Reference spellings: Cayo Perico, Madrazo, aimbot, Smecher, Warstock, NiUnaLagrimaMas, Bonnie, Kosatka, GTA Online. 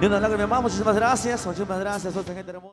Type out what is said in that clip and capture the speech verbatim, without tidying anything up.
Ni una lágrima más, muchísimas gracias, muchísimas gracias, otra gente hermosa.